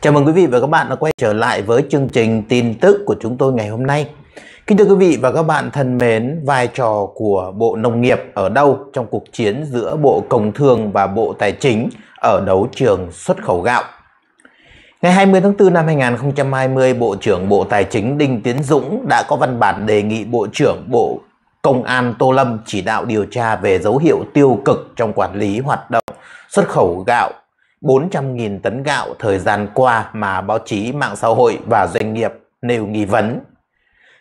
Chào mừng quý vị và các bạn đã quay trở lại với chương trình tin tức của chúng tôi ngày hôm nay. Kính thưa quý vị và các bạn thân mến, vai trò của Bộ Nông nghiệp ở đâu trong cuộc chiến giữa Bộ Công Thương và Bộ Tài chính ở đấu trường xuất khẩu gạo? Ngày 20 tháng 4 năm 2020, Bộ trưởng Bộ Tài chính Đinh Tiến Dũng đã có văn bản đề nghị Bộ trưởng Bộ Công an Tô Lâm chỉ đạo điều tra về dấu hiệu tiêu cực trong quản lý hoạt động xuất khẩu gạo 400.000 tấn gạo thời gian qua mà báo chí, mạng xã hội và doanh nghiệp nêu nghi vấn.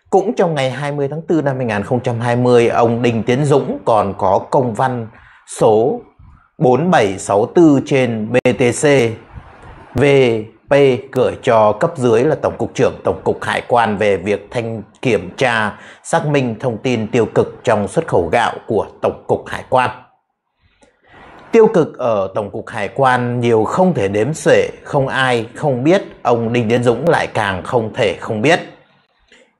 Cũng trong ngày 20 tháng 4 năm 2020, ông Đinh Tiến Dũng còn có công văn số 4764 trên BTC VP gửi cho cấp dưới là Tổng cục trưởng Tổng cục Hải quan về việc kiểm tra, xác minh thông tin tiêu cực trong xuất khẩu gạo của Tổng cục Hải quan. Tiêu cực ở Tổng cục Hải quan nhiều không thể đếm xuể, không ai không biết, ông Đinh Tiến Dũng lại càng không thể không biết.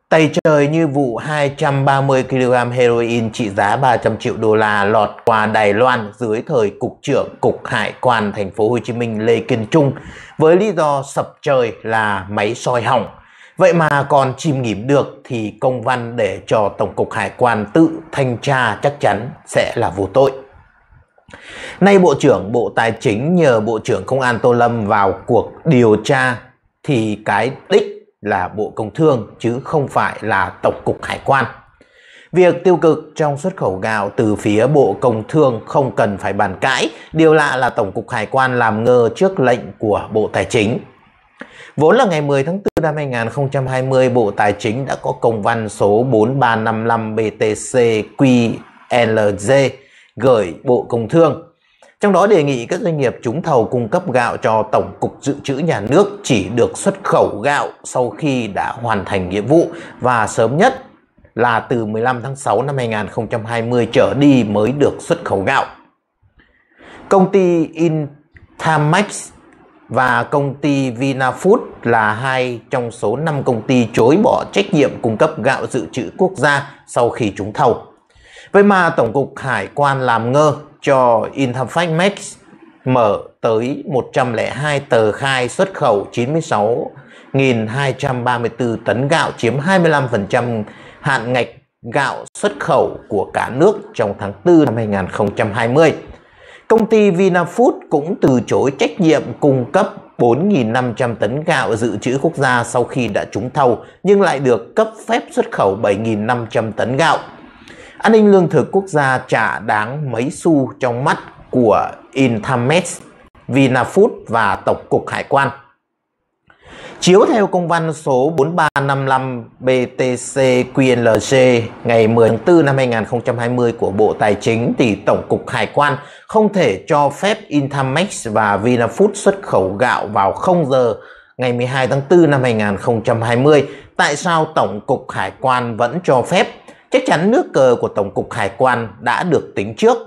Tày trời như vụ 230 kg heroin trị giá 300 triệu đô la lọt qua Đài Loan dưới thời Cục trưởng Cục Hải quan Thành phố Hồ Chí Minh Lê Kiên Trung với lý do sập trời là máy soi hỏng. Vậy mà còn chìm nghỉm được thì công văn để cho Tổng cục Hải quan tự thanh tra chắc chắn sẽ là vô tội. Nay Bộ trưởng Bộ Tài chính nhờ Bộ trưởng Công an Tô Lâm vào cuộc điều tra thì cái đích là Bộ Công Thương chứ không phải là Tổng cục Hải quan. Việc tiêu cực trong xuất khẩu gạo từ phía Bộ Công Thương không cần phải bàn cãi, điều lạ là Tổng cục Hải quan làm ngơ trước lệnh của Bộ Tài chính. Vốn là ngày 10 tháng 4 năm 2020, Bộ Tài chính đã có công văn số 4355 BTC-QLG gửi Bộ Công Thương. Trong đó đề nghị các doanh nghiệp trúng thầu cung cấp gạo cho Tổng cục Dự trữ Nhà nước chỉ được xuất khẩu gạo sau khi đã hoàn thành nghĩa vụ và sớm nhất là từ 15 tháng 6 năm 2020 trở đi mới được xuất khẩu gạo. Công ty Intimex và công ty Vinafood là hai trong số 5 công ty chối bỏ trách nhiệm cung cấp gạo dự trữ quốc gia sau khi trúng thầu. Vậy mà Tổng cục Hải quan làm ngơ cho Interfax Max mở tới 102 tờ khai xuất khẩu 96.234 tấn gạo, chiếm 25% hạn ngạch gạo xuất khẩu của cả nước trong tháng 4 năm 2020. Công ty Vinafood cũng từ chối trách nhiệm cung cấp 4.500 tấn gạo dự trữ quốc gia sau khi đã trúng thầu nhưng lại được cấp phép xuất khẩu 7.500 tấn gạo. An ninh lương thực quốc gia chả đáng mấy xu trong mắt của Intimex, Vinafood và Tổng cục Hải quan. Chiếu theo công văn số 4355 BTC-QLG ngày 10 tháng 4 năm 2020 của Bộ Tài chính thì Tổng cục Hải quan không thể cho phép Intimex và Vinafood xuất khẩu gạo vào 0 giờ ngày 12 tháng 4 năm 2020. Tại sao Tổng cục Hải quan vẫn cho phép? Chắc chắn nước cờ của Tổng cục Hải quan đã được tính trước.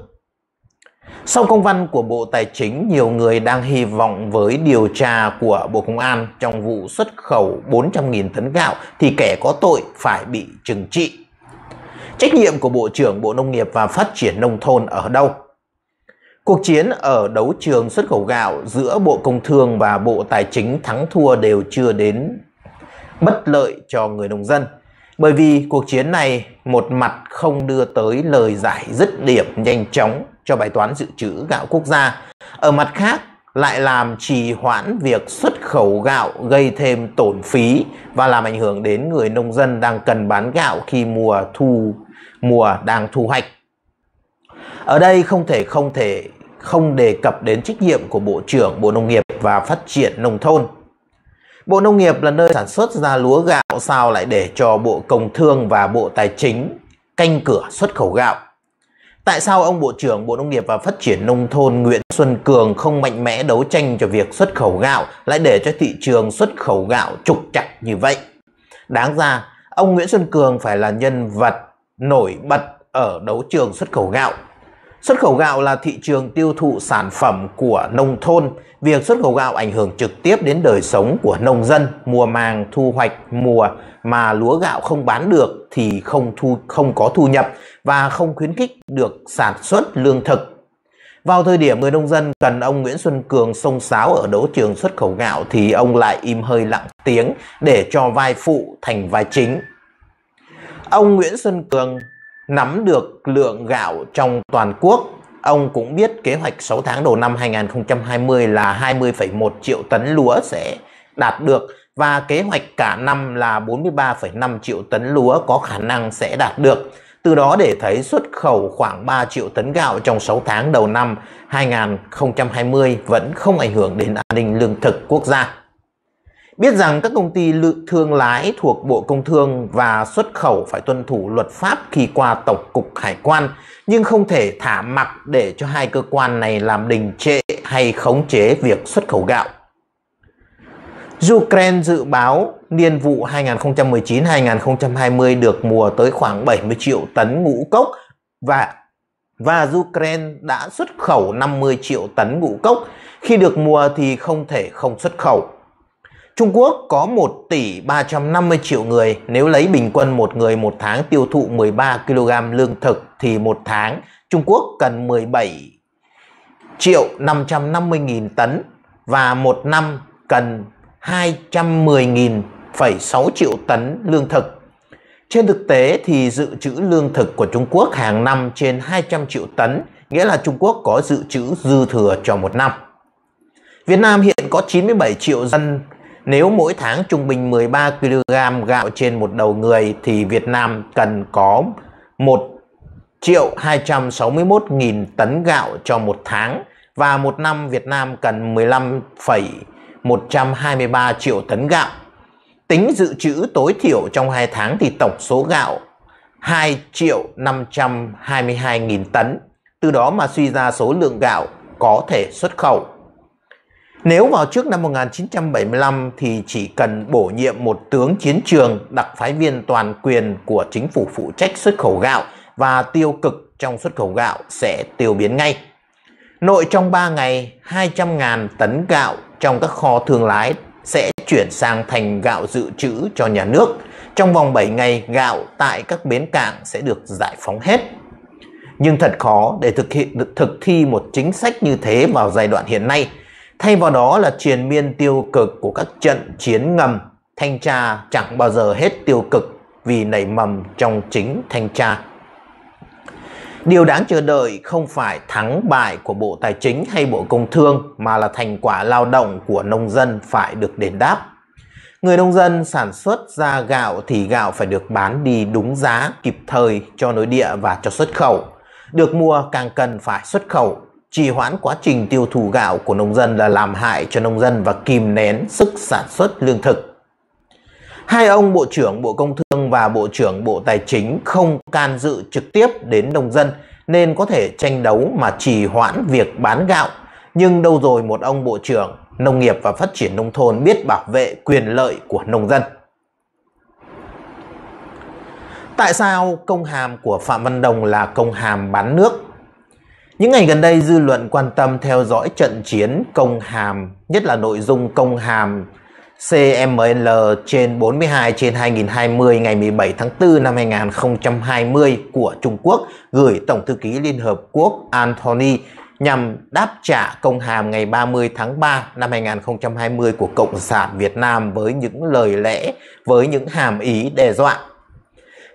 Sau công văn của Bộ Tài chính, nhiều người đang hy vọng với điều tra của Bộ Công an trong vụ xuất khẩu 400.000 tấn gạo thì kẻ có tội phải bị trừng trị. Trách nhiệm của Bộ trưởng Bộ Nông nghiệp và Phát triển Nông thôn ở đâu? Cuộc chiến ở đấu trường xuất khẩu gạo giữa Bộ Công Thương và Bộ Tài chính thắng thua đều chưa đến bất lợi cho người nông dân. Bởi vì cuộc chiến này một mặt không đưa tới lời giải dứt điểm nhanh chóng cho bài toán dự trữ gạo quốc gia. Ở mặt khác lại làm trì hoãn việc xuất khẩu gạo, gây thêm tổn phí và làm ảnh hưởng đến người nông dân đang cần bán gạo khi mùa đang thu hoạch. Ở đây không thể không đề cập đến trách nhiệm của Bộ trưởng Bộ Nông nghiệp và Phát triển Nông thôn. Bộ Nông nghiệp là nơi sản xuất ra lúa gạo, sao lại để cho Bộ Công Thương và Bộ Tài chính canh cửa xuất khẩu gạo? Tại sao ông Bộ trưởng Bộ Nông nghiệp và Phát triển Nông thôn Nguyễn Xuân Cường không mạnh mẽ đấu tranh cho việc xuất khẩu gạo, lại để cho thị trường xuất khẩu gạo trục trặc như vậy? Đáng ra, ông Nguyễn Xuân Cường phải là nhân vật nổi bật ở đấu trường xuất khẩu gạo. Xuất khẩu gạo là thị trường tiêu thụ sản phẩm của nông thôn. Việc xuất khẩu gạo ảnh hưởng trực tiếp đến đời sống của nông dân. Mùa màng thu hoạch, mùa mà lúa gạo không bán được thì không có thu nhập và không khuyến khích được sản xuất lương thực. Vào thời điểm người nông dân cần ông Nguyễn Xuân Cường xông xáo ở đấu trường xuất khẩu gạo thì ông lại im hơi lặng tiếng để cho vai phụ thành vai chính. Ông Nguyễn Xuân Cường nắm được lượng gạo trong toàn quốc. Ông cũng biết kế hoạch 6 tháng đầu năm 2020 là 20,1 triệu tấn lúa sẽ đạt được và kế hoạch cả năm là 43,5 triệu tấn lúa có khả năng sẽ đạt được. Từ đó để thấy xuất khẩu khoảng 3 triệu tấn gạo trong 6 tháng đầu năm 2020 vẫn không ảnh hưởng đến an ninh lương thực quốc gia. Biết rằng các công ty thương lái thuộc Bộ Công Thương và xuất khẩu phải tuân thủ luật pháp khi qua Tổng cục Hải quan, nhưng không thể thả mặc để cho hai cơ quan này làm đình trệ hay khống chế việc xuất khẩu gạo. Ukraine dự báo niên vụ 2019-2020 được mùa tới khoảng 70 triệu tấn ngũ cốc và Ukraine đã xuất khẩu 50 triệu tấn ngũ cốc. Khi được mùa thì không thể không xuất khẩu. Trung Quốc có 1 tỷ 350 triệu người, nếu lấy bình quân một người một tháng tiêu thụ 13 kg lương thực thì một tháng Trung Quốc cần 17 triệu 550 nghìn tấn và một năm cần 210,6 triệu tấn lương thực. Trên thực tế thì dự trữ lương thực của Trung Quốc hàng năm trên 200 triệu tấn, nghĩa là Trung Quốc có dự trữ dư thừa cho một năm. Việt Nam hiện có 97 triệu dân. Nếu mỗi tháng trung bình 13 kg gạo trên một đầu người thì Việt Nam cần có 1.261.000 tấn gạo cho một tháng và một năm Việt Nam cần 15,123 triệu tấn gạo. Tính dự trữ tối thiểu trong 2 tháng thì tổng số gạo 2.522.000 tấn. Từ đó mà suy ra số lượng gạo có thể xuất khẩu. Nếu vào trước năm 1975 thì chỉ cần bổ nhiệm một tướng chiến trường, đặc phái viên toàn quyền của chính phủ phụ trách xuất khẩu gạo và tiêu cực trong xuất khẩu gạo sẽ tiêu biến ngay. Nội trong 3 ngày, 200.000 tấn gạo trong các kho thương lái sẽ chuyển sang thành gạo dự trữ cho nhà nước. Trong vòng 7 ngày, gạo tại các bến cảng sẽ được giải phóng hết. Nhưng thật khó để thực thi một chính sách như thế vào giai đoạn hiện nay. Thay vào đó là triền miên tiêu cực của các trận chiến ngầm, thanh tra chẳng bao giờ hết tiêu cực vì nảy mầm trong chính thanh tra. Điều đáng chờ đợi không phải thắng bại của Bộ Tài chính hay Bộ Công Thương mà là thành quả lao động của nông dân phải được đền đáp. Người nông dân sản xuất ra gạo thì gạo phải được bán đi đúng giá, kịp thời cho nội địa và cho xuất khẩu. Được mua càng cần phải xuất khẩu. Trì hoãn quá trình tiêu thụ gạo của nông dân là làm hại cho nông dân và kìm nén sức sản xuất lương thực. Hai ông Bộ trưởng Bộ Công Thương và Bộ trưởng Bộ Tài chính không can dự trực tiếp đến nông dân nên có thể tranh đấu mà trì hoãn việc bán gạo. Nhưng đâu rồi một ông Bộ trưởng Nông nghiệp và Phát triển Nông thôn biết bảo vệ quyền lợi của nông dân. Tại sao công hàm của Phạm Văn Đồng là công hàm bán nước? Những ngày gần đây, dư luận quan tâm theo dõi trận chiến công hàm, nhất là nội dung công hàm CML trên 42/2020 ngày 17 tháng 4 năm 2020 của Trung Quốc gửi Tổng thư ký Liên Hợp Quốc Anthony nhằm đáp trả công hàm ngày 30 tháng 3 năm 2020 của Cộng sản Việt Nam với những lời lẽ, với những hàm ý đe dọa.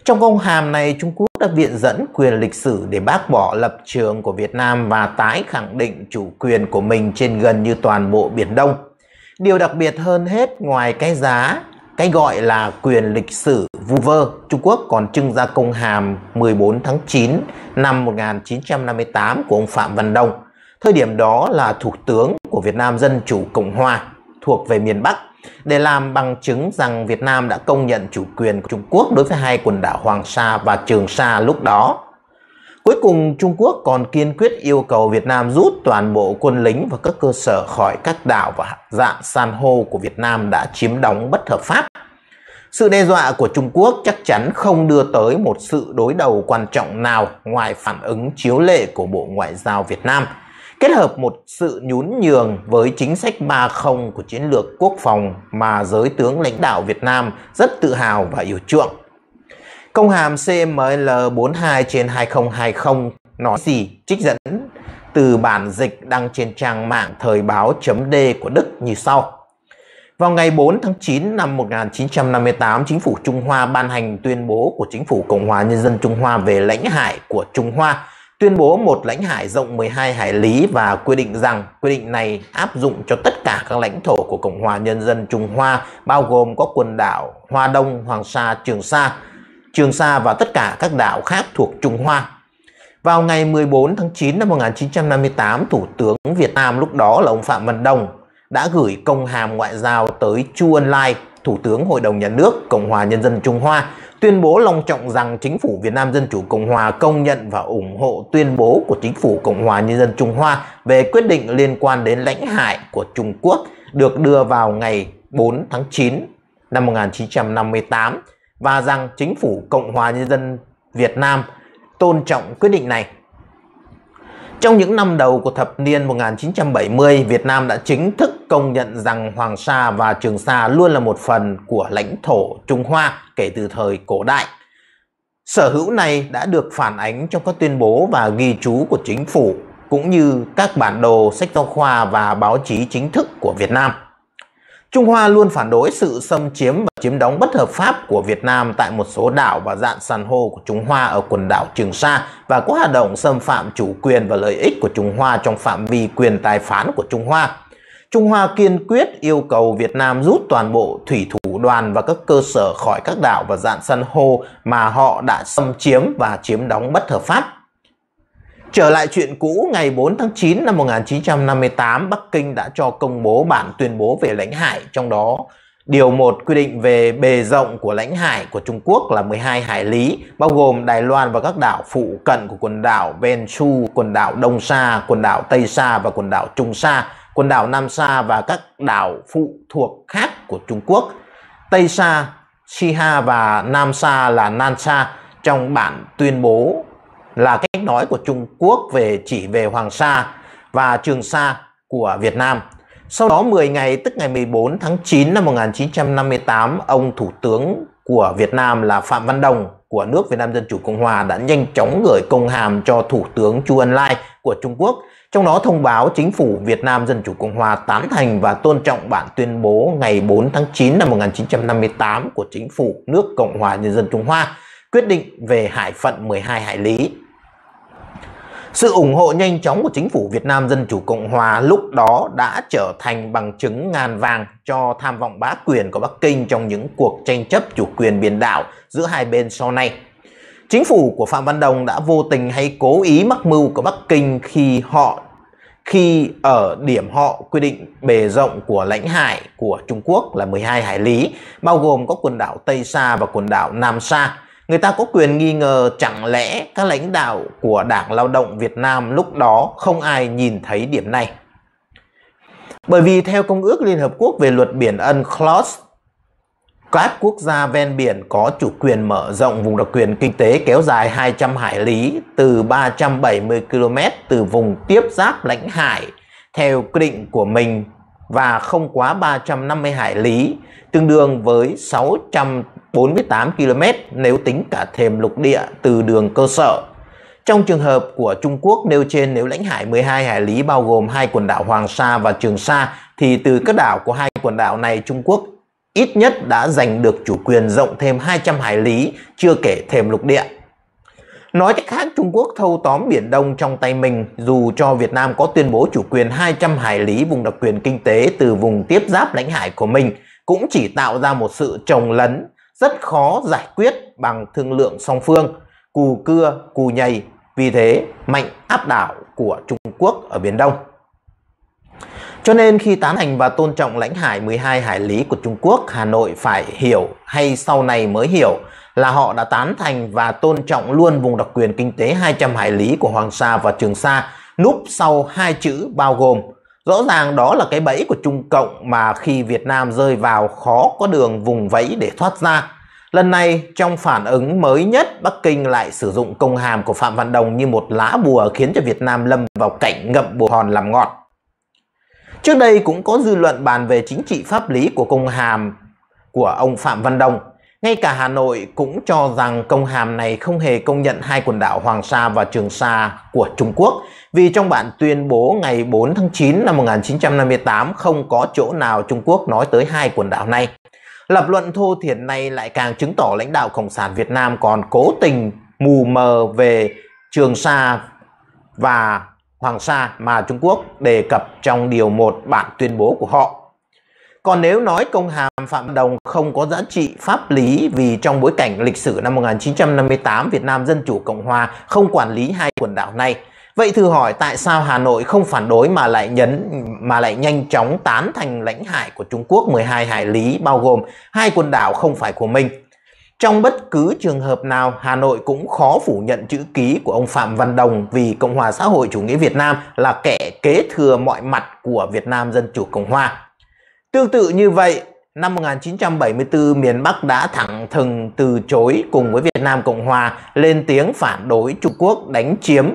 Trong công hàm này, Trung Quốc đã viện dẫn quyền lịch sử để bác bỏ lập trường của Việt Nam và tái khẳng định chủ quyền của mình trên gần như toàn bộ Biển Đông. Điều đặc biệt hơn hết, ngoài cái gọi là quyền lịch sử vu vơ, Trung Quốc còn trưng ra công hàm 14 tháng 9 năm 1958 của ông Phạm Văn Đồng. Thời điểm đó là Thủ tướng của Việt Nam Dân Chủ Cộng Hòa thuộc về miền Bắc, để làm bằng chứng rằng Việt Nam đã công nhận chủ quyền của Trung Quốc đối với hai quần đảo Hoàng Sa và Trường Sa lúc đó. Cuối cùng, Trung Quốc còn kiên quyết yêu cầu Việt Nam rút toàn bộ quân lính và các cơ sở khỏi các đảo và dạng san hô của Việt Nam đã chiếm đóng bất hợp pháp. Sự đe dọa của Trung Quốc chắc chắn không đưa tới một sự đối đầu quan trọng nào ngoài phản ứng chiếu lệ của Bộ Ngoại giao Việt Nam, kết hợp một sự nhún nhường với chính sách 3-0 của chiến lược quốc phòng mà giới tướng lãnh đạo Việt Nam rất tự hào và yêu chuộng. Công hàm CML 42/2020 nói gì? Trích dẫn từ bản dịch đăng trên trang mạng Thời báo.d của Đức như sau. Vào ngày 4 tháng 9 năm 1958, Chính phủ Trung Hoa ban hành tuyên bố của Chính phủ Cộng hòa Nhân dân Trung Hoa về lãnh hải của Trung Hoa, tuyên bố một lãnh hải rộng 12 hải lý và quy định rằng quy định này áp dụng cho tất cả các lãnh thổ của Cộng hòa Nhân dân Trung Hoa, bao gồm có quần đảo Hoa Đông, Hoàng Sa, Trường Sa và tất cả các đảo khác thuộc Trung Hoa. Vào ngày 14 tháng 9 năm 1958, Thủ tướng Việt Nam lúc đó là ông Phạm Văn Đồng đã gửi công hàm ngoại giao tới Chu Ân Lai, Thủ tướng Hội đồng Nhà nước Cộng hòa Nhân dân Trung Hoa, tuyên bố long trọng rằng Chính phủ Việt Nam Dân chủ Cộng hòa công nhận và ủng hộ tuyên bố của Chính phủ Cộng hòa Nhân dân Trung Hoa về quyết định liên quan đến lãnh hải của Trung Quốc được đưa vào ngày 4 tháng 9 năm 1958 và rằng Chính phủ Cộng hòa Nhân dân Việt Nam tôn trọng quyết định này. Trong những năm đầu của thập niên 1970, Việt Nam đã chính thức công nhận rằng Hoàng Sa và Trường Sa luôn là một phần của lãnh thổ Trung Hoa kể từ thời cổ đại. Sở hữu này đã được phản ánh trong các tuyên bố và ghi chú của chính phủ, cũng như các bản đồ, sách giáo khoa và báo chí chính thức của Việt Nam. Trung Hoa luôn phản đối sự xâm chiếm và chiếm đóng bất hợp pháp của Việt Nam tại một số đảo và rạn san hô của Trung Hoa ở quần đảo Trường Sa và có hoạt động xâm phạm chủ quyền và lợi ích của Trung Hoa trong phạm vi quyền tài phán của Trung Hoa. Trung Hoa kiên quyết yêu cầu Việt Nam rút toàn bộ thủy thủ đoàn và các cơ sở khỏi các đảo và rạn san hô mà họ đã xâm chiếm và chiếm đóng bất hợp pháp. Trở lại chuyện cũ, ngày 4 tháng 9 năm 1958, Bắc Kinh đã cho công bố bản tuyên bố về lãnh hải, trong đó điều 1 quy định về bề rộng của lãnh hải của Trung Quốc là 12 hải lý, bao gồm Đài Loan và các đảo phụ cận của quần đảo Ven Su, quần đảo Đông Sa, quần đảo Tây Sa và quần đảo Trung Sa, quần đảo Nam Sa và các đảo phụ thuộc khác của Trung Quốc. Tây Sa, Si Ha và Nam Sa là Nan Sa. Trong bản tuyên bố là cách nói của Trung Quốc chỉ về Hoàng Sa và Trường Sa của Việt Nam. Sau đó 10 ngày, tức ngày 14 tháng 9 năm 1958, ông Thủ tướng của Việt Nam là Phạm Văn Đồng của nước Việt Nam Dân chủ Cộng hòa đã nhanh chóng gửi công hàm cho Thủ tướng Chu Ân Lai của Trung Quốc, trong đó thông báo Chính phủ Việt Nam Dân chủ Cộng hòa tán thành và tôn trọng bản tuyên bố ngày 4 tháng 9 năm 1958 của Chính phủ nước Cộng hòa Nhân dân Trung Hoa, quyết định về hải phận 12 hải lý. Sự ủng hộ nhanh chóng của Chính phủ Việt Nam Dân chủ Cộng hòa lúc đó đã trở thành bằng chứng ngàn vàng cho tham vọng bá quyền của Bắc Kinh trong những cuộc tranh chấp chủ quyền biển đảo giữa hai bên sau này. Chính phủ của Phạm Văn Đồng đã vô tình hay cố ý mắc mưu của Bắc Kinh khi ở điểm họ quy định bề rộng của lãnh hải của Trung Quốc là 12 hải lý, bao gồm có quần đảo Tây Sa và quần đảo Nam Sa. Người ta có quyền nghi ngờ chẳng lẽ các lãnh đạo của Đảng Lao động Việt Nam lúc đó không ai nhìn thấy điểm này. Bởi vì theo Công ước Liên Hợp Quốc về luật biển UNCLOS, các quốc gia ven biển có chủ quyền mở rộng vùng đặc quyền kinh tế kéo dài 200 hải lý từ 370 km từ vùng tiếp giáp lãnh hải theo quy định của mình và không quá 350 hải lý, tương đương với 648 km nếu tính cả thềm lục địa từ đường cơ sở. Trong trường hợp của Trung Quốc nêu trên, nếu lãnh hải 12 hải lý bao gồm hai quần đảo Hoàng Sa và Trường Sa, thì từ các đảo của hai quần đảo này Trung Quốc ít nhất đã giành được chủ quyền rộng thêm 200 hải lý, chưa kể thềm lục địa. Nói cách khác, Trung Quốc thâu tóm Biển Đông trong tay mình, dù cho Việt Nam có tuyên bố chủ quyền 200 hải lý vùng đặc quyền kinh tế từ vùng tiếp giáp lãnh hải của mình, cũng chỉ tạo ra một sự chồng lấn rất khó giải quyết bằng thương lượng song phương, cù cưa, cù nhầy, vì thế mạnh áp đảo của Trung Quốc ở Biển Đông. Cho nên khi tán thành và tôn trọng lãnh hải 12 hải lý của Trung Quốc, Hà Nội phải hiểu, hay sau này mới hiểu, là họ đã tán thành và tôn trọng luôn vùng đặc quyền kinh tế 200 hải lý của Hoàng Sa và Trường Sa, núp sau hai chữ bao gồm. Rõ ràng đó là cái bẫy của Trung Cộng mà khi Việt Nam rơi vào khó có đường vùng vẫy để thoát ra. Lần này, trong phản ứng mới nhất, Bắc Kinh lại sử dụng công hàm của Phạm Văn Đồng như một lá bùa khiến cho Việt Nam lâm vào cảnh ngậm bùa hòn làm ngọt. Trước đây cũng có dư luận bàn về chính trị pháp lý của công hàm của ông Phạm Văn Đồng. Ngay cả Hà Nội cũng cho rằng công hàm này không hề công nhận hai quần đảo Hoàng Sa và Trường Sa của Trung Quốc, vì trong bản tuyên bố ngày 4 tháng 9 năm 1958 không có chỗ nào Trung Quốc nói tới hai quần đảo này. Lập luận thô thiển này lại càng chứng tỏ lãnh đạo Cộng sản Việt Nam còn cố tình mù mờ về Trường Sa và Hoàng Sa mà Trung Quốc đề cập trong điều 1 bản tuyên bố của họ. Còn nếu nói công hàm Phạm Văn Đồng không có giá trị pháp lý vì trong bối cảnh lịch sử năm 1958 Việt Nam Dân Chủ Cộng Hòa không quản lý hai quần đảo này, vậy thử hỏi tại sao Hà Nội không phản đối mà lại nhanh chóng tán thành lãnh hải của Trung Quốc 12 hải lý bao gồm hai quần đảo không phải của mình? Trong bất cứ trường hợp nào, Hà Nội cũng khó phủ nhận chữ ký của ông Phạm Văn Đồng vì Cộng hòa xã hội chủ nghĩa Việt Nam là kẻ kế thừa mọi mặt của Việt Nam Dân Chủ Cộng Hòa. Tương tự như vậy, năm 1974 miền Bắc đã thẳng thừng từ chối cùng với Việt Nam Cộng Hòa lên tiếng phản đối Trung Quốc đánh chiếm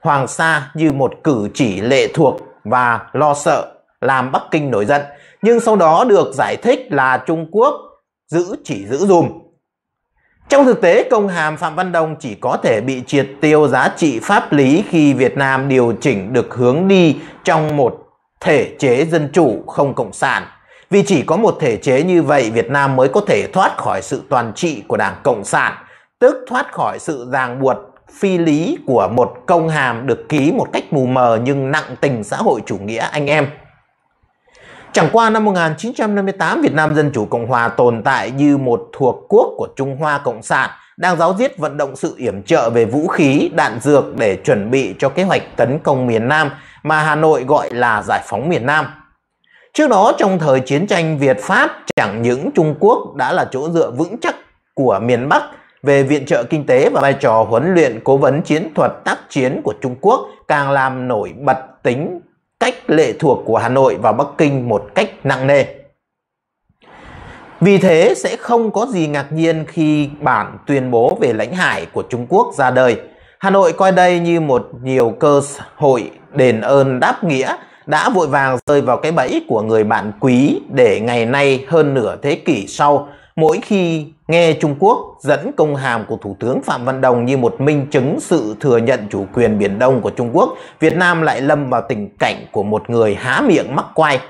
Hoàng Sa như một cử chỉ lệ thuộc và lo sợ làm Bắc Kinh nổi giận, nhưng sau đó được giải thích là Trung Quốc chỉ giữ dùm. Trong thực tế, công hàm Phạm Văn Đồng chỉ có thể bị triệt tiêu giá trị pháp lý khi Việt Nam điều chỉnh được hướng đi trong một thể chế dân chủ không cộng sản. Vì chỉ có một thể chế như vậy, Việt Nam mới có thể thoát khỏi sự toàn trị của Đảng Cộng sản, tức thoát khỏi sự ràng buộc phi lý của một công hàm được ký một cách mù mờ nhưng nặng tình xã hội chủ nghĩa anh em. Chẳng qua năm 1958, Việt Nam Dân Chủ Cộng Hòa tồn tại như một thuộc quốc của Trung Hoa Cộng sản, đang ráo riết vận động sự yểm trợ về vũ khí, đạn dược để chuẩn bị cho kế hoạch tấn công miền Nam mà Hà Nội gọi là giải phóng miền Nam. Trước đó, trong thời chiến tranh Việt-Pháp, chẳng những Trung Quốc đã là chỗ dựa vững chắc của miền Bắc về viện trợ kinh tế và vai trò huấn luyện cố vấn chiến thuật tác chiến của Trung Quốc càng làm nổi bật tính cách lệ thuộc của Hà Nội và Bắc Kinh một cách nặng nề. Vì thế sẽ không có gì ngạc nhiên khi bản tuyên bố về lãnh hải của Trung Quốc ra đời. Hà Nội coi đây như một nhiều cơ hội đền ơn đáp nghĩa, đã vội vàng rơi vào cái bẫy của người bạn quý để ngày nay hơn nửa thế kỷ sau, mỗi khi nghe Trung Quốc dẫn công hàm của Thủ tướng Phạm Văn Đồng như một minh chứng sự thừa nhận chủ quyền Biển Đông của Trung Quốc, Việt Nam lại lâm vào tình cảnh của một người há miệng mắc quay.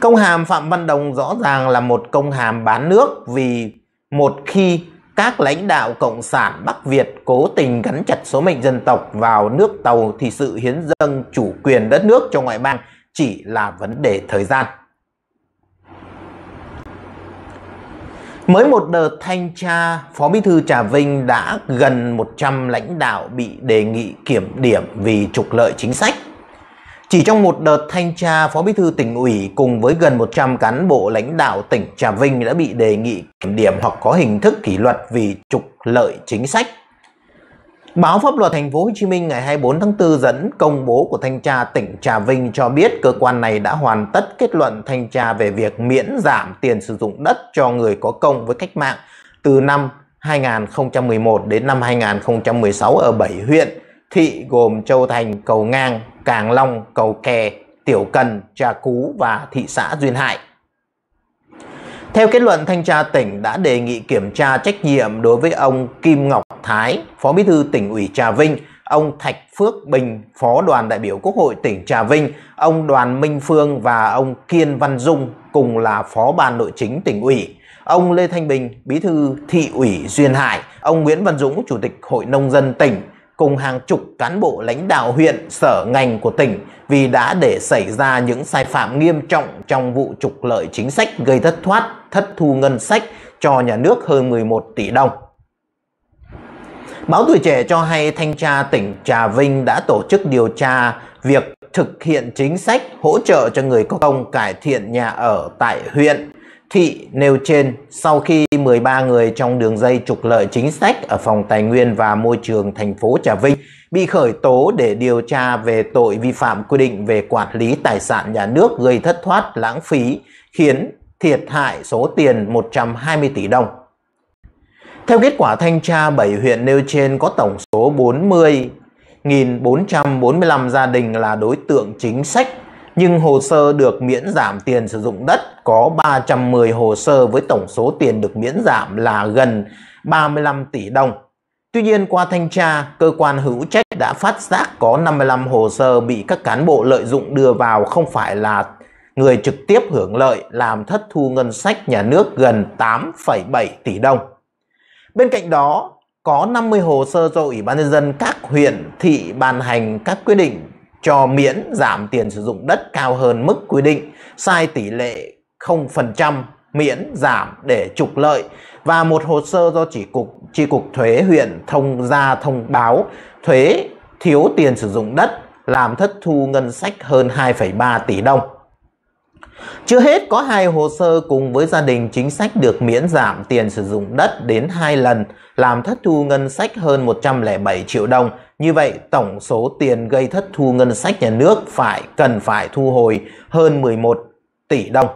Công hàm Phạm Văn Đồng rõ ràng là một công hàm bán nước, vì một khi các lãnh đạo Cộng sản Bắc Việt cố tình gắn chặt số mệnh dân tộc vào nước Tàu thì sự hiến dâng chủ quyền đất nước cho ngoại bang chỉ là vấn đề thời gian. Mới một đợt thanh tra, Phó Bí thư Trà Vinh đã gần 100 lãnh đạo bị đề nghị kiểm điểm vì trục lợi chính sách. Chỉ trong một đợt thanh tra, Phó Bí thư tỉnh ủy cùng với gần 100 cán bộ lãnh đạo tỉnh Trà Vinh đã bị đề nghị kiểm điểm hoặc có hình thức kỷ luật vì trục lợi chính sách. Báo Pháp luật Thành phố Hồ Chí Minh ngày 24 tháng 4 dẫn công bố của thanh tra tỉnh Trà Vinh cho biết cơ quan này đã hoàn tất kết luận thanh tra về việc miễn giảm tiền sử dụng đất cho người có công với cách mạng từ năm 2011 đến năm 2016 ở 7 huyện, thị gồm Châu Thành, Cầu Ngang, Càng Long, Cầu Kè, Tiểu Cần, Trà Cú và thị xã Duyên Hải. Theo kết luận, thanh tra tỉnh đã đề nghị kiểm tra trách nhiệm đối với ông Kim Ngọc Thái, Phó Bí thư tỉnh ủy Trà Vinh, ông Thạch Phước Bình, Phó đoàn đại biểu Quốc hội tỉnh Trà Vinh, ông Đoàn Minh Phương và ông Kiên Văn Dung, cùng là Phó ban nội chính tỉnh ủy, ông Lê Thanh Bình, Bí thư thị ủy Duyên Hải, ông Nguyễn Văn Dũng, Chủ tịch Hội nông dân tỉnh, cùng hàng chục cán bộ lãnh đạo huyện, sở ngành của tỉnh vì đã để xảy ra những sai phạm nghiêm trọng trong vụ trục lợi chính sách gây thất thoát, thất thu ngân sách cho nhà nước hơn 11 tỷ đồng. Báo Tuổi Trẻ cho hay thanh tra tỉnh Trà Vinh đã tổ chức điều tra việc thực hiện chính sách hỗ trợ cho người có công cải thiện nhà ở tại huyện, thị nêu trên sau khi 13 người trong đường dây trục lợi chính sách ở Phòng Tài nguyên và Môi trường thành phố Trà Vinh bị khởi tố để điều tra về tội vi phạm quy định về quản lý tài sản nhà nước gây thất thoát lãng phí, khiến thiệt hại số tiền 120 tỷ đồng. Theo kết quả thanh tra, 7 huyện nêu trên có tổng số 40.445 gia đình là đối tượng chính sách, nhưng hồ sơ được miễn giảm tiền sử dụng đất có 310 hồ sơ với tổng số tiền được miễn giảm là gần 35 tỷ đồng. Tuy nhiên, qua thanh tra, cơ quan hữu trách đã phát giác có 55 hồ sơ bị các cán bộ lợi dụng đưa vào không phải là người trực tiếp hưởng lợi, làm thất thu ngân sách nhà nước gần 8,7 tỷ đồng. Bên cạnh đó, có 50 hồ sơ do Ủy ban Nhân dân các huyện, thị ban hành các quyết định cho miễn giảm tiền sử dụng đất cao hơn mức quy định, sai tỷ lệ 0% miễn giảm để trục lợi, và một hồ sơ do chi cục thuế huyện thông báo thuế thiếu tiền sử dụng đất, làm thất thu ngân sách hơn 2,3 tỷ đồng. Chưa hết, có 2 hồ sơ cùng với gia đình chính sách được miễn giảm tiền sử dụng đất đến 2 lần, làm thất thu ngân sách hơn 107 triệu đồng. Như vậy, tổng số tiền gây thất thu ngân sách nhà nước cần phải thu hồi hơn 11 tỷ đồng.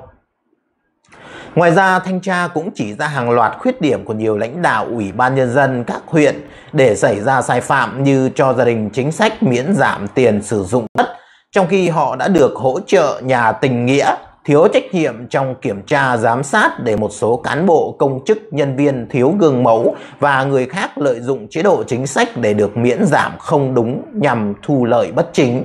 Ngoài ra, thanh tra cũng chỉ ra hàng loạt khuyết điểm của nhiều lãnh đạo Ủy ban Nhân dân các huyện để xảy ra sai phạm, như cho gia đình chính sách miễn giảm tiền sử dụng đất trong khi họ đã được hỗ trợ nhà tình nghĩa, thiếu trách nhiệm trong kiểm tra giám sát để một số cán bộ, công chức, nhân viên thiếu gương mẫu và người khác lợi dụng chế độ chính sách để được miễn giảm không đúng nhằm thu lợi bất chính.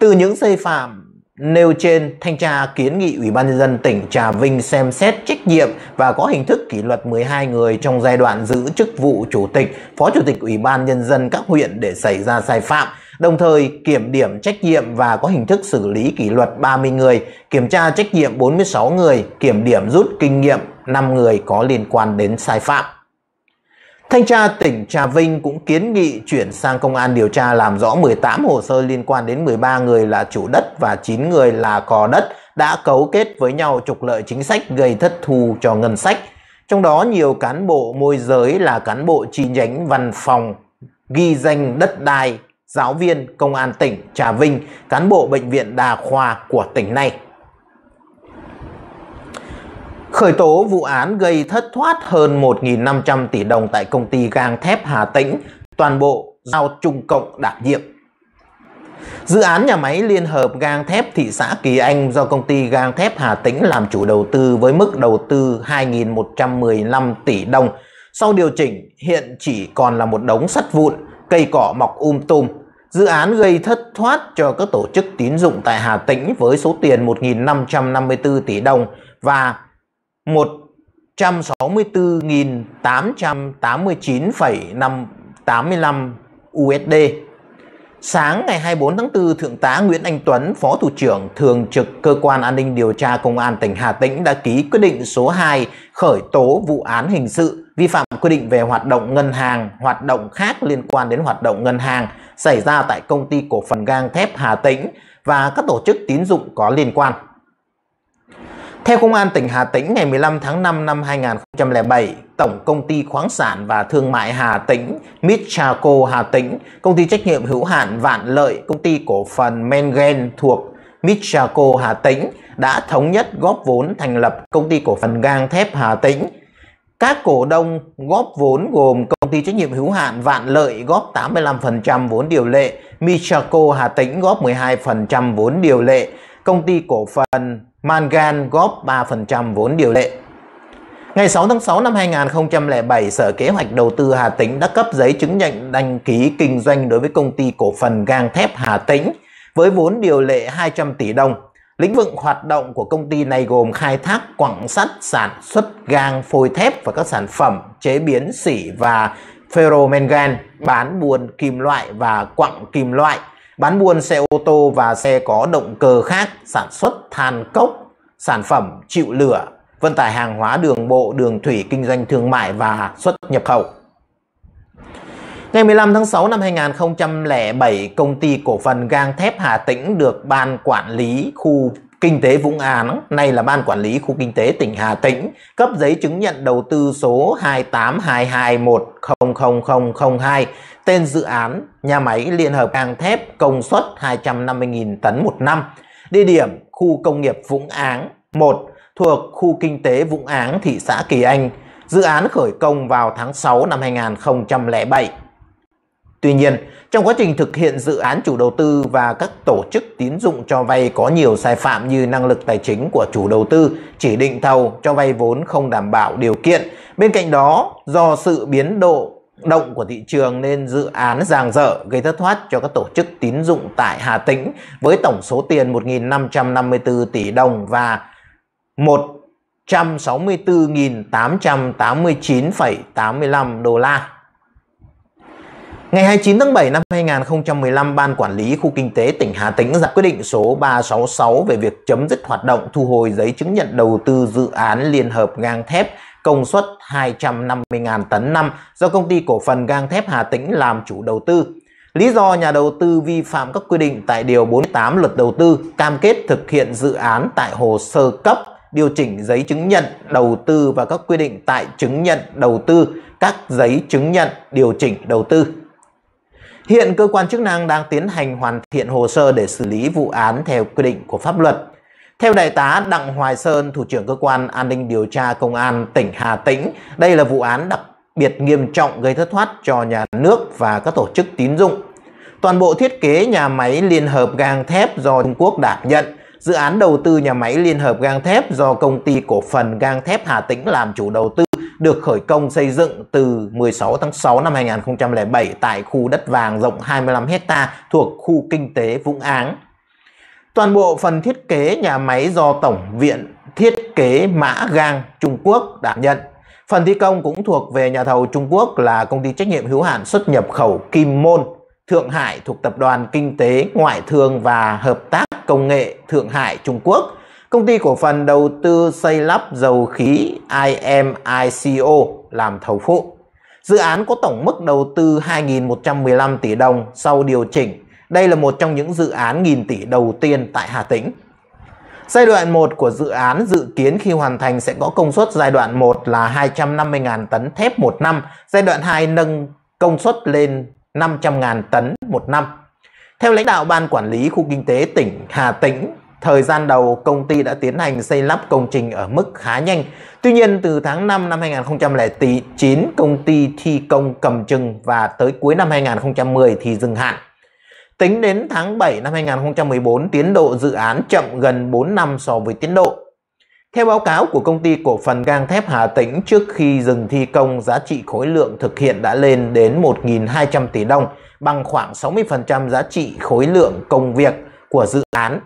Từ những sai phạm nêu trên, thanh tra kiến nghị Ủy ban Nhân dân tỉnh Trà Vinh xem xét trách nhiệm và có hình thức kỷ luật 12 người trong giai đoạn giữ chức vụ Chủ tịch, Phó Chủ tịch Ủy ban Nhân dân các huyện để xảy ra sai phạm, đồng thời kiểm điểm trách nhiệm và có hình thức xử lý kỷ luật 30 người, kiểm tra trách nhiệm 46 người, kiểm điểm rút kinh nghiệm 5 người có liên quan đến sai phạm. Thanh tra tỉnh Trà Vinh cũng kiến nghị chuyển sang công an điều tra làm rõ 18 hồ sơ liên quan đến 13 người là chủ đất và 9 người là cò đất đã cấu kết với nhau trục lợi chính sách, gây thất thu cho ngân sách. Trong đó, nhiều cán bộ môi giới là cán bộ chi nhánh văn phòng ghi danh đất đai, giáo viên công an tỉnh Trà Vinh, cán bộ bệnh viện đa khoa của tỉnh này. Khởi tố vụ án gây thất thoát hơn 1.500 tỷ đồng tại công ty gang thép Hà Tĩnh, toàn bộ do Trung Cộng đảm nhiệm. Dự án nhà máy liên hợp gang thép thị xã Kỳ Anh do công ty gang thép Hà Tĩnh làm chủ đầu tư với mức đầu tư 2.115 tỷ đồng. Sau điều chỉnh, hiện chỉ còn là một đống sắt vụn, cây cỏ mọc tùm. Dự án gây thất thoát cho các tổ chức tín dụng tại Hà Tĩnh với số tiền 1.554 tỷ đồng và 164.889,85 USD. Sáng ngày 24 tháng 4, Thượng tá Nguyễn Anh Tuấn, Phó Thủ trưởng Thường trực Cơ quan An ninh Điều tra Công an tỉnh Hà Tĩnh đã ký quyết định số 2 khởi tố vụ án hình sự vi phạm quy định về hoạt động ngân hàng, hoạt động khác liên quan đến hoạt động ngân hàng xảy ra tại Công ty Cổ phần Gang thép Hà Tĩnh và các tổ chức tín dụng có liên quan. Theo Công an tỉnh Hà Tĩnh, ngày 15 tháng 5 năm 2007, Tổng Công ty Khoáng sản và Thương mại Hà Tĩnh, Mitchaco Hà Tĩnh, Công ty Trách nhiệm Hữu hạn Vạn Lợi, Công ty Cổ phần Mengen thuộc Mitchaco Hà Tĩnh đã thống nhất góp vốn thành lập Công ty Cổ phần Gang thép Hà Tĩnh. Các cổ đông góp vốn gồm Công ty Trách nhiệm Hữu hạn Vạn Lợi góp 85% vốn điều lệ, Mitchaco Hà Tĩnh góp 12% vốn điều lệ, Công ty Cổ phần Mangan góp 3% vốn điều lệ. Ngày 6 tháng 6 năm 2007, Sở Kế hoạch Đầu tư Hà Tĩnh đã cấp giấy chứng nhận đăng ký kinh doanh đối với Công ty Cổ phần Gang thép Hà Tĩnh với vốn điều lệ 200 tỷ đồng. Lĩnh vực hoạt động của công ty này gồm khai thác quặng sắt, sản xuất gang, phôi thép và các sản phẩm chế biến xỉ và ferromangan, bán buôn kim loại và quặng kim loại, bán buôn xe ô tô và xe có động cơ khác, sản xuất than cốc, sản phẩm chịu lửa, vận tải hàng hóa đường bộ, đường thủy, kinh doanh thương mại và xuất nhập khẩu. Ngày 15 tháng 6 năm 2007, Công ty Cổ phần Gang thép Hà Tĩnh được Ban Quản lý Khu Kinh tế Vũng Áng, nay là Ban Quản lý Khu Kinh tế tỉnh Hà Tĩnh, cấp giấy chứng nhận đầu tư số 2822100002, tên dự án nhà máy liên hợp gang thép, công suất 250.000 tấn một năm, địa điểm khu công nghiệp Vũng Áng 1 thuộc Khu Kinh tế Vũng Áng, thị xã Kỳ Anh. Dự án khởi công vào tháng 6 năm 2007. Tuy nhiên, trong quá trình thực hiện dự án, chủ đầu tư và các tổ chức tín dụng cho vay có nhiều sai phạm như năng lực tài chính của chủ đầu tư, chỉ định thầu, cho vay vốn không đảm bảo điều kiện. Bên cạnh đó, do sự biến động của thị trường nên dự án dang dở gây thất thoát cho các tổ chức tín dụng tại Hà Tĩnh với tổng số tiền 1.554 tỷ đồng và 164.889,85 đô la. Ngày 29 tháng 7 năm 2015, Ban Quản lý Khu Kinh tế tỉnh Hà Tĩnh ra quyết định số 366 về việc chấm dứt hoạt động thu hồi giấy chứng nhận đầu tư dự án liên hợp gang thép công suất 250.000 tấn năm do Công ty Cổ phần Gang thép Hà Tĩnh làm chủ đầu tư. Lý do nhà đầu tư vi phạm các quy định tại Điều 48 Luật Đầu tư, cam kết thực hiện dự án tại hồ sơ cấp, điều chỉnh giấy chứng nhận đầu tư và các quy định tại chứng nhận đầu tư, các giấy chứng nhận điều chỉnh đầu tư. Hiện cơ quan chức năng đang tiến hành hoàn thiện hồ sơ để xử lý vụ án theo quy định của pháp luật. Theo Đại tá Đặng Hoài Sơn, Thủ trưởng Cơ quan An ninh Điều tra Công an tỉnh Hà Tĩnh, đây là vụ án đặc biệt nghiêm trọng gây thất thoát cho nhà nước và các tổ chức tín dụng. Toàn bộ thiết kế nhà máy liên hợp gang thép do Trung Quốc đảm nhận, dự án đầu tư nhà máy liên hợp gang thép do Công ty Cổ phần Gang thép Hà Tĩnh làm chủ đầu tư được khởi công xây dựng từ 16 tháng 6 năm 2007 tại khu đất vàng rộng 25 hectare thuộc Khu Kinh tế Vũng Áng. Toàn bộ phần thiết kế nhà máy do Tổng viện Thiết kế Mã Gang Trung Quốc đảm nhận. Phần thi công cũng thuộc về nhà thầu Trung Quốc là Công ty Trách nhiệm hữu hạn xuất nhập khẩu Kim Môn, Thượng Hải thuộc Tập đoàn Kinh tế Ngoại thương và Hợp tác Công nghệ Thượng Hải Trung Quốc, Công ty Cổ phần Đầu tư xây lắp dầu khí IMICO làm thầu phụ. Dự án có tổng mức đầu tư 2.115 tỷ đồng sau điều chỉnh. Đây là một trong những dự án 1.000 tỷ đầu tiên tại Hà Tĩnh. Giai đoạn 1 của dự án dự kiến khi hoàn thành sẽ có công suất giai đoạn 1 là 250.000 tấn thép một năm, giai đoạn 2 nâng công suất lên 500.000 tấn một năm. Theo lãnh đạo Ban Quản lý Khu Kinh tế tỉnh Hà Tĩnh, thời gian đầu công ty đã tiến hành xây lắp công trình ở mức khá nhanh. Tuy nhiên, từ tháng 5 năm 2009, công ty thi công cầm chừng và tới cuối năm 2010 thì dừng hạn. Tính đến tháng 7 năm 2014, tiến độ dự án chậm gần 4 năm so với tiến độ. Theo báo cáo của Công ty Cổ phần Gang thép Hà Tĩnh, trước khi dừng thi công, giá trị khối lượng thực hiện đã lên đến 1.200 tỷ đồng, bằng khoảng 60% giá trị khối lượng công việc của dự án.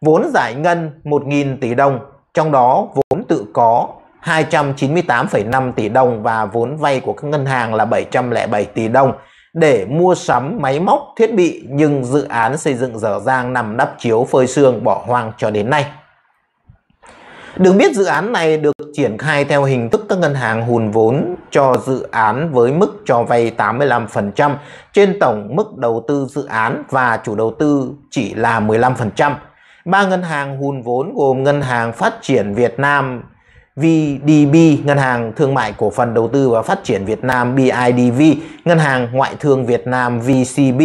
Vốn giải ngân 1.000 tỷ đồng, trong đó vốn tự có 298,5 tỷ đồng và vốn vay của các ngân hàng là 707 tỷ đồng để mua sắm máy móc thiết bị, nhưng dự án xây dựng dở dang, nằm đắp chiếu phơi sương bỏ hoang cho đến nay. Được biết, dự án này được triển khai theo hình thức các ngân hàng hùn vốn cho dự án với mức cho vay 85% trên tổng mức đầu tư dự án và chủ đầu tư chỉ là 15%. Ba ngân hàng hùn vốn gồm Ngân hàng Phát triển Việt Nam VDB, Ngân hàng Thương mại Cổ phần Đầu tư và Phát triển Việt Nam BIDV, Ngân hàng Ngoại thương Việt Nam VCB.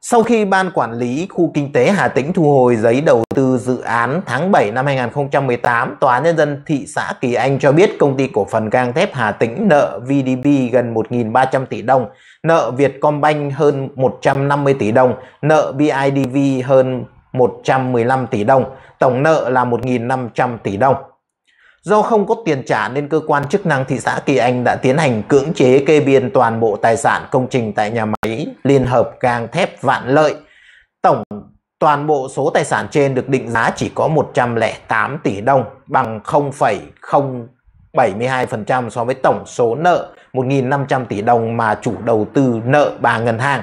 Sau khi Ban Quản lý Khu Kinh tế Hà Tĩnh thu hồi giấy đầu tư dự án tháng 7 năm 2018, Tòa Nhân dân thị xã Kỳ Anh cho biết Công ty Cổ phần Gang thép Hà Tĩnh nợ VDB gần 1.300 tỷ đồng, nợ Vietcombank hơn 150 tỷ đồng, nợ BIDV hơn 115 tỷ đồng, tổng nợ là 1.500 tỷ đồng. Do không có tiền trả nên cơ quan chức năng thị xã Kỳ Anh đã tiến hành cưỡng chế kê biên toàn bộ tài sản công trình tại nhà máy liên hợp gang thép Vạn Lợi. Tổng toàn bộ số tài sản trên được định giá chỉ có 108 tỷ đồng, bằng 0,072% so với tổng số nợ 1.500 tỷ đồng mà chủ đầu tư nợ ba ngân hàng.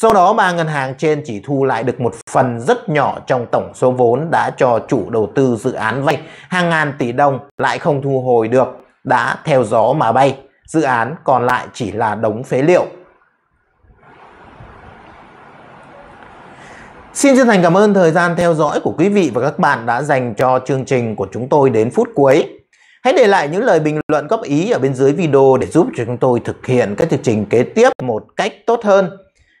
Sau đó, ba ngân hàng trên chỉ thu lại được một phần rất nhỏ trong tổng số vốn đã cho chủ đầu tư dự án vay. Hàng ngàn tỷ đồng lại không thu hồi được, đã theo gió mà bay. Dự án còn lại chỉ là đống phế liệu. Xin chân thành cảm ơn thời gian theo dõi của quý vị và các bạn đã dành cho chương trình của chúng tôi đến phút cuối. Hãy để lại những lời bình luận góp ý ở bên dưới video để giúp cho chúng tôi thực hiện các chương trình kế tiếp một cách tốt hơn.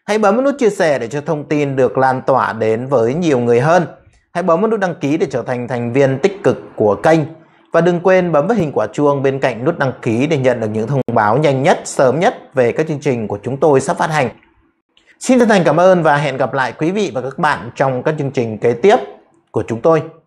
Hãy bấm nút chia sẻ để cho thông tin được lan tỏa đến với nhiều người hơn. Hãy bấm nút đăng ký để trở thành thành viên tích cực của kênh. Và đừng quên bấm vào hình quả chuông bên cạnh nút đăng ký để nhận được những thông báo nhanh nhất, sớm nhất về các chương trình của chúng tôi sắp phát hành. Xin chân thành cảm ơn và hẹn gặp lại quý vị và các bạn trong các chương trình kế tiếp của chúng tôi.